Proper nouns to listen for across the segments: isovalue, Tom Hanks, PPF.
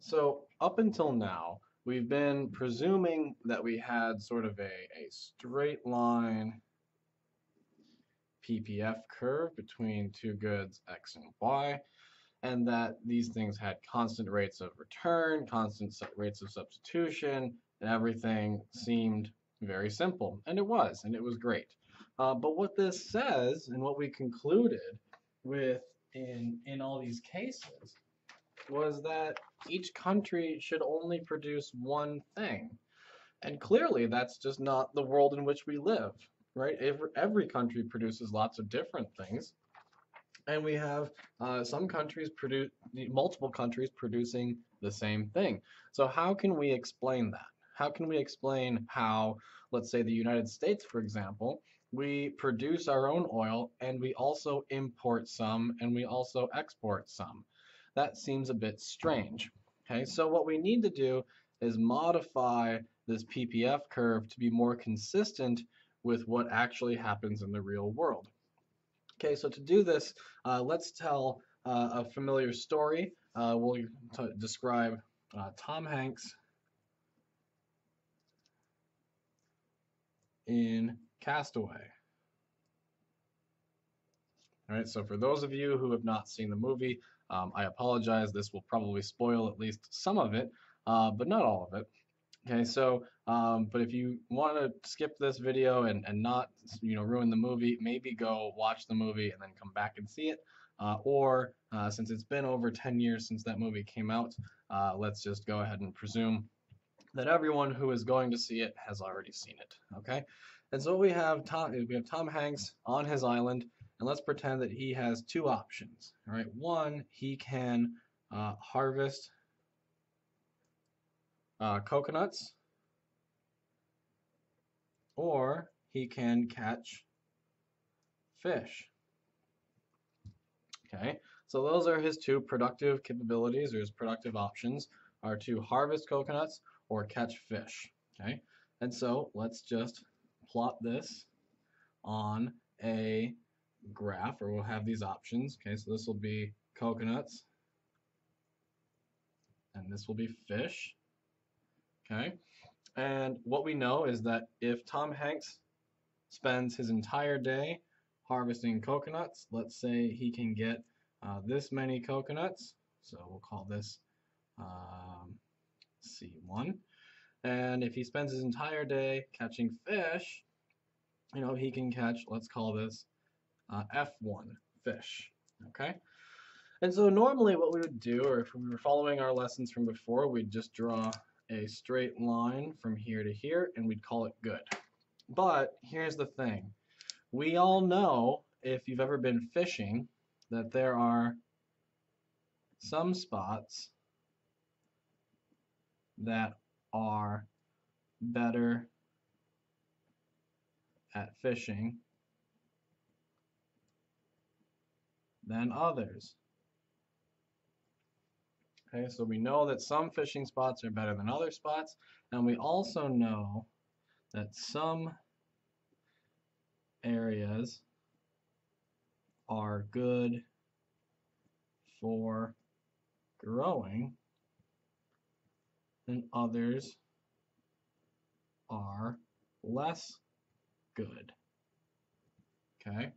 So up until now, we've been presuming that we had sort of a straight line PPF curve between two goods X and Y, and that these things had constant rates of return, constant rates of substitution, and everything seemed very simple. And it was great. But what this says, and what we concluded with in all these cases, was that each country should only produce one thing. And clearly that's just not the world in which we live, right? Every country produces lots of different things. And we have some countries multiple countries producing the same thing. So how can we explain that? How can we explain how, let's say the United States, for example, we produce our own oil and we also import some and we also export some? That seems a bit strange. Okay, so what we need to do is modify this PPF curve to be more consistent with what actually happens in the real world. Okay, so to do this, let's tell a familiar story. We'll describe Tom Hanks in Castaway. All right, so for those of you who have not seen the movie, I apologize, this will probably spoil at least some of it, but not all of it. Okay, so, but if you want to skip this video and not, you know, ruin the movie, maybe go watch the movie and then come back and see it. Or since it's been over 10 years since that movie came out, let's just go ahead and presume that everyone who is going to see it has already seen it. Okay, and so we have Tom Hanks on his island. And let's pretend that he has two options. All right, one, he can harvest coconuts, or he can catch fish. Okay, so those are his two productive capabilities, or his productive options, are to harvest coconuts or catch fish. Okay, and so let's just plot this on a graph, or we'll have these options. Okay, so this will be coconuts and this will be fish. Okay, and what we know is that if Tom Hanks spends his entire day harvesting coconuts, let's say he can get this many coconuts, so we'll call this C1. And if he spends his entire day catching fish, you know, he can catch, let's call this F1 fish. Okay, and so normally what we would do, or if we were following our lessons from before, we'd just draw a straight line from here to here and we'd call it good. But here's the thing, we all know, if you've ever been fishing, that there are some spots that are better at fishing than others. Okay, so we know that some fishing spots are better than other spots, and we also know that some areas are good for growing and others are less good. Okay,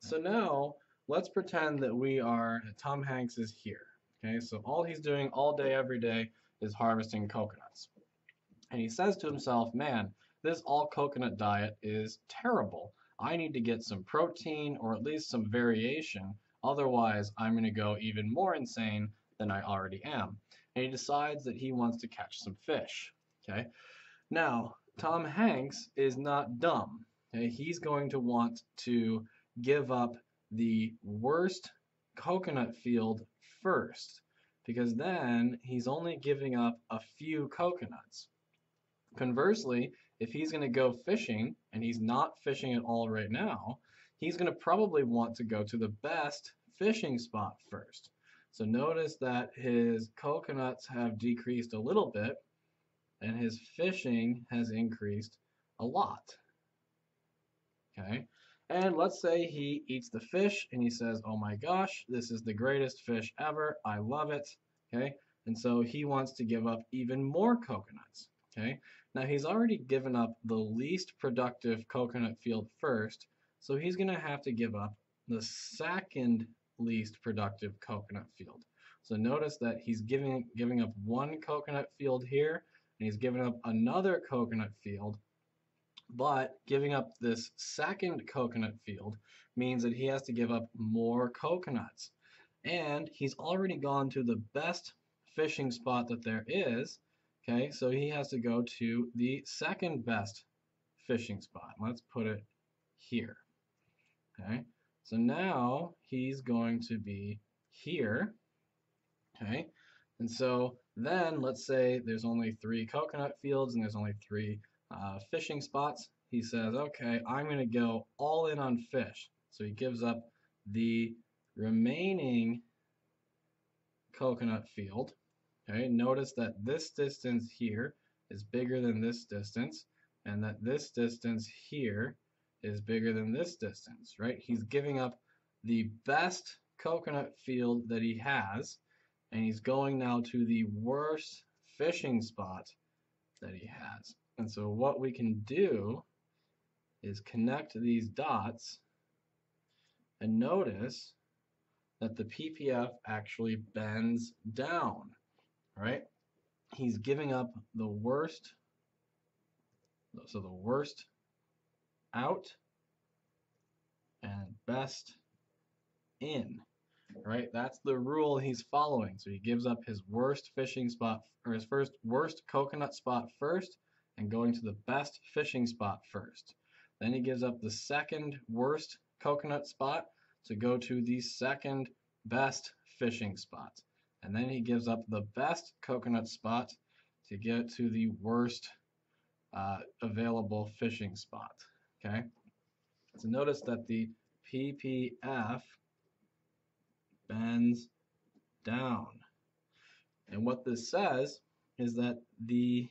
so now let's pretend that Tom Hanks is here. Okay, so all he's doing all day, every day, is harvesting coconuts. And he says to himself, man, this all coconut diet is terrible. I need to get some protein, or at least some variation. Otherwise, I'm going to go even more insane than I already am. And he decides that he wants to catch some fish. Okay, now, Tom Hanks is not dumb. Okay, he's going to want to give up the worst coconut field first, because then he's only giving up a few coconuts. Conversely, if he's going to go fishing, and he's not fishing at all right now, he's going to probably want to go to the best fishing spot first. So notice that his coconuts have decreased a little bit and his fishing has increased a lot. Okay, and let's say he eats the fish and he says, oh my gosh, this is the greatest fish ever, I love it. Okay, and so he wants to give up even more coconuts. Okay, now he's already given up the least productive coconut field first, so he's going to have to give up the second least productive coconut field. So notice that he's giving up one coconut field here, and he's giving up another coconut field, but giving up this second coconut field means that he has to give up more coconuts. And he's already gone to the best fishing spot that there is, okay, so he has to go to the second best fishing spot. Let's put it here. Okay, so now he's going to be here, okay, and so then let's say there's only 3 coconut fields and there's only 3 fishing spots. He says, okay, I'm going to go all in on fish. So he gives up the remaining coconut field. Okay, notice that this distance here is bigger than this distance, and that this distance here is bigger than this distance, right? He's giving up the best coconut field that he has, and he's going now to the worst fishing spot that he has. And so what we can do is connect these dots and notice that the PPF actually bends down, right? He's giving up the worst, so the worst out and best in, right? That's the rule he's following. So he gives up his worst fishing spot, or his first worst coconut spot first, and going to the best fishing spot first. Then he gives up the second worst coconut spot to go to the second best fishing spot. And then he gives up the best coconut spot to get to the worst available fishing spot. Okay? So notice that the PPF bends down. And what this says is that the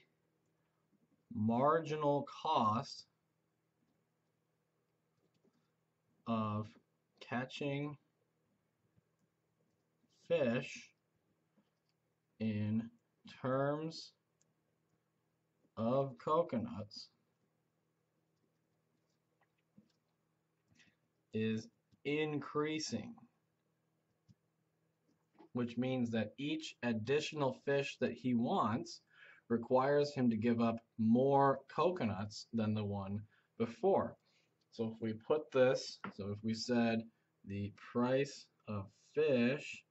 marginal cost of catching fish in terms of coconuts is increasing, which means that each additional fish that he wants requires him to give up more coconuts than the one before. So if we put this, so if we said the price of fish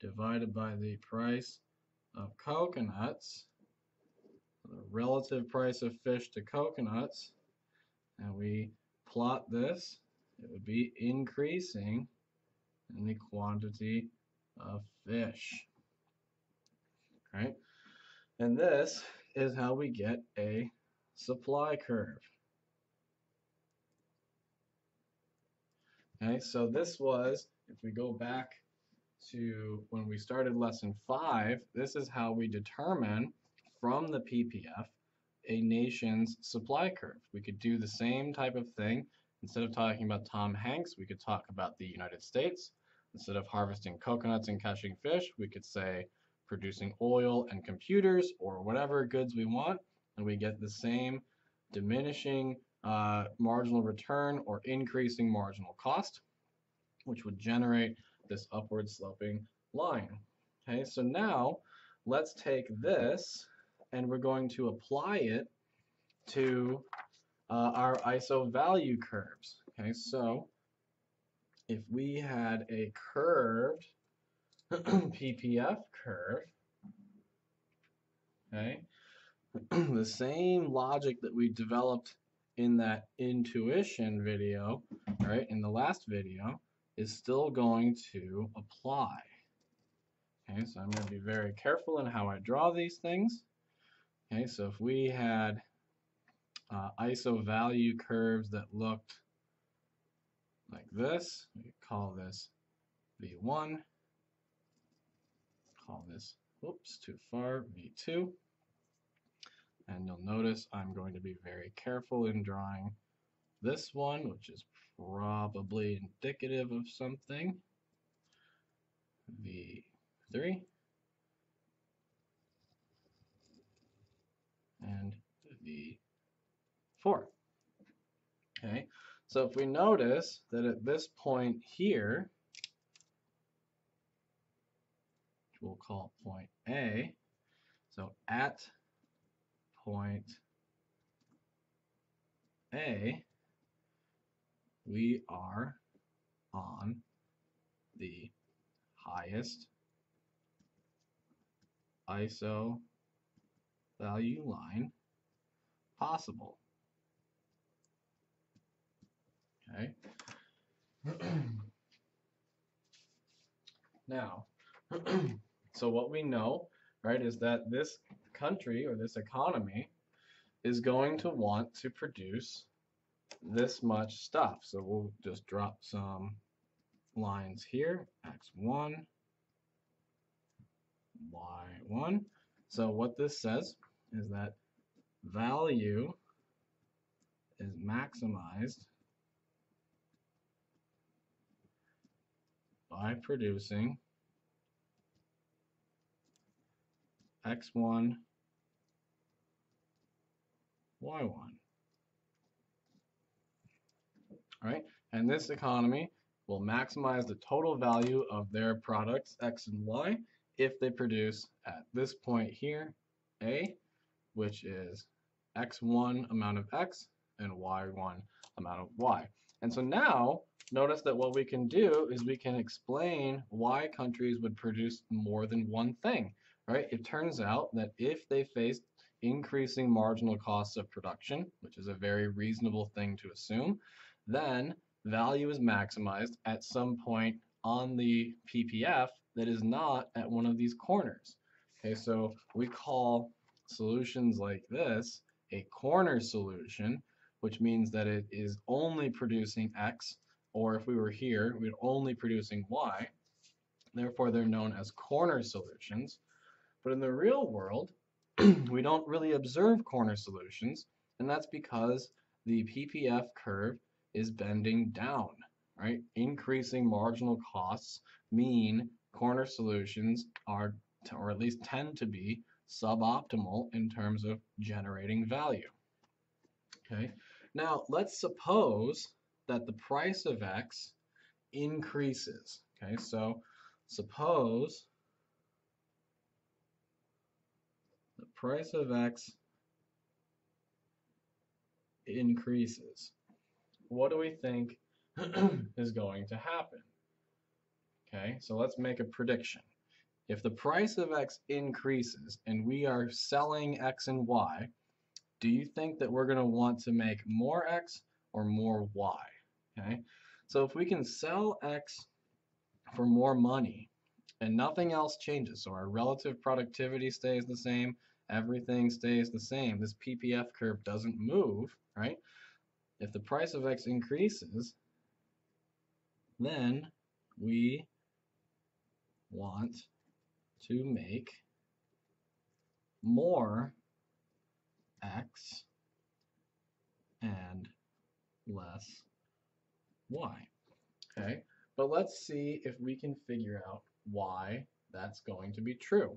divided by the price of coconuts, the relative price of fish to coconuts, and we plot this, it would be increasing in the quantity of fish. Okay? And this is how we get a supply curve. Okay, so this was, if we go back to when we started lesson 5, this is how we determine from the PPF a nation's supply curve. We could do the same type of thing. Instead of talking about Tom Hanks, we could talk about the United States. Instead of harvesting coconuts and catching fish, we could say producing oil and computers or whatever goods we want, and we get the same diminishing marginal return or increasing marginal cost, which would generate this upward sloping line. Okay, so now let's take this and we're going to apply it to our isovalue curves. Okay, so if we had a curved PPF curve, okay, the same logic that we developed in that intuition video, right, in the last video, is still going to apply. Okay, so I'm going to be very careful in how I draw these things. Okay, so if we had isovalue curves that looked like this, we could call this V1. Call this, oops, too far, V2. And you'll notice I'm going to be very careful in drawing this one, which is probably indicative of something. V3, 4. Okay, so if we notice that at this point here, which we'll call point A, so at point A, we are on the highest iso value line possible. Okay. Now, so what we know, right, is that this country or this economy is going to want to produce this much stuff. So we'll just drop some lines here, x1, y1. So what this says is that value is maximized by producing x1, y1. All right, and this economy will maximize the total value of their products x and y if they produce at this point here A, which is x1 amount of x and y1 amount of y. And so now notice that what we can do is we can explain why countries would produce more than one thing, right? It turns out that if they faced increasing marginal costs of production, which is a very reasonable thing to assume, then value is maximized at some point on the PPF that is not at one of these corners. Okay, so we call solutions like this a corner solution, which means that it is only producing x, or if we were here, we're only producing y. Therefore, they're known as corner solutions. But in the real world, we don't really observe corner solutions, and that's because the PPF curve is bending down, right? Increasing marginal costs mean corner solutions are, or at least tend to be, suboptimal in terms of generating value. Okay, now let's suppose that the price of x increases. Okay, so suppose the price of x increases. What do we think is going to happen? Okay, so let's make a prediction. If the price of x increases and we are selling x and y, do you think that we're going to want to make more x or more y? Okay, so if we can sell x for more money and nothing else changes, so our relative productivity stays the same, everything stays the same, this PPF curve doesn't move, right? If the price of x increases, then we want to make more x and less y. Okay, but let's see if we can figure out why that's going to be true.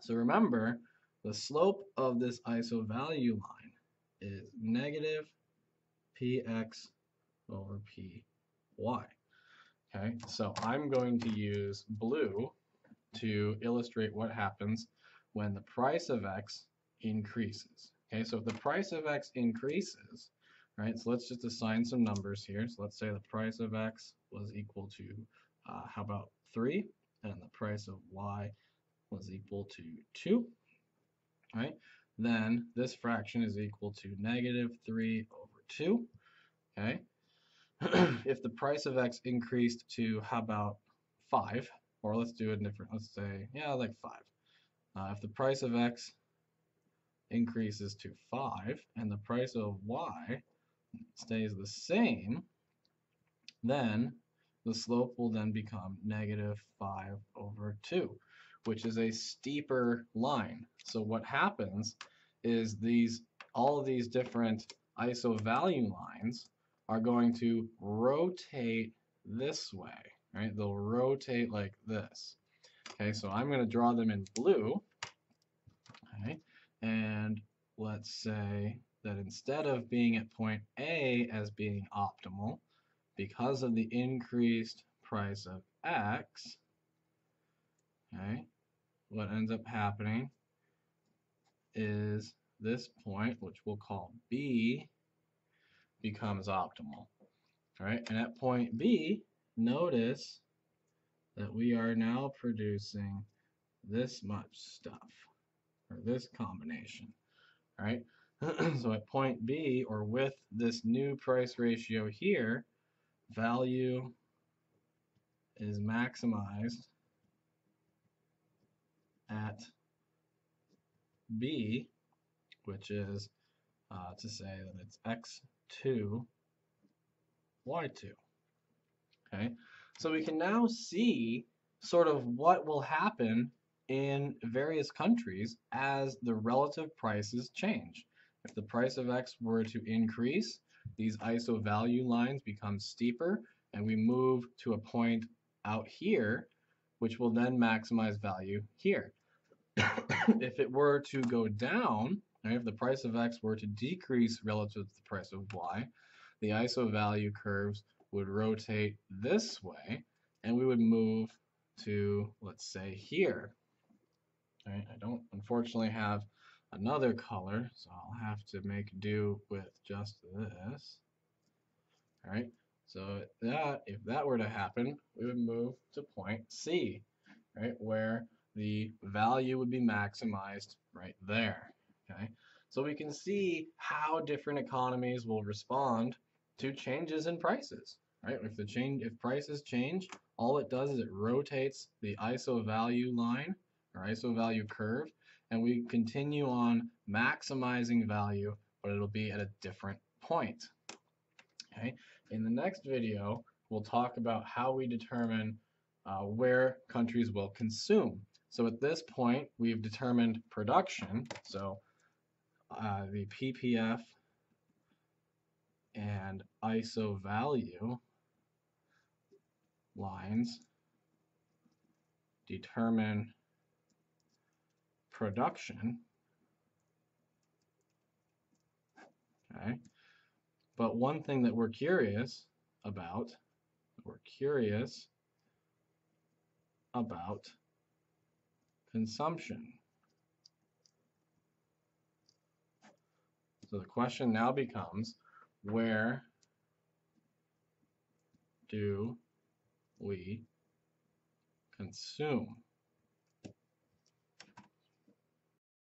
So remember, the slope of this isovalue line is negative px over py. Okay, so I'm going to use blue to illustrate what happens when the price of x increases. Okay, so if the price of x increases, right, so let's just assign some numbers here. So let's say the price of x was equal to, how about 3, and the price of y was equal to 2, right? Then this fraction is equal to negative 3 over 2, okay? If the price of x increased to, how about 5, or let's do a different, let's say, yeah, like 5. If the price of x increases to 5 and the price of y stays the same, then the slope will then become negative 5 over 2, which is a steeper line. So what happens is these, all of these different isovalue lines are going to rotate this way, right? They'll rotate like this. Okay, so I'm going to draw them in blue. Okay, and let's say that instead of being at point A as being optimal, because of the increased price of X, okay, what ends up happening is this point, which we'll call B, becomes optimal. All right, and at point B, notice that we are now producing this much stuff, or this combination. All right, so at point B, or with this new price ratio here, value is maximized at B, which is to say that it's x2, y2. Okay, so we can now see sort of what will happen in various countries as the relative prices change. If the price of X were to increase, these isovalue lines become steeper, and we move to a point out here, which will then maximize value here. If it were to go down, right, if the price of X were to decrease relative to the price of Y, the isovalue curves would rotate this way, and we would move to, let's say, here. All right, I don't unfortunately have another color, so I'll have to make do with just this. All right, so that if that were to happen, we would move to point C, right, where the value would be maximized right there. Okay, so we can see how different economies will respond to changes in prices. Right, if prices change, all it does is it rotates the isovalue line or isovalue curve, and we continue on maximizing value, but it'll be at a different point. Okay. In the next video, we'll talk about how we determine where countries will consume. So at this point, we've determined production. So the PPF and isovalue lines determine production, okay? But one thing that we're curious about, consumption. So the question now becomes, where do we consume?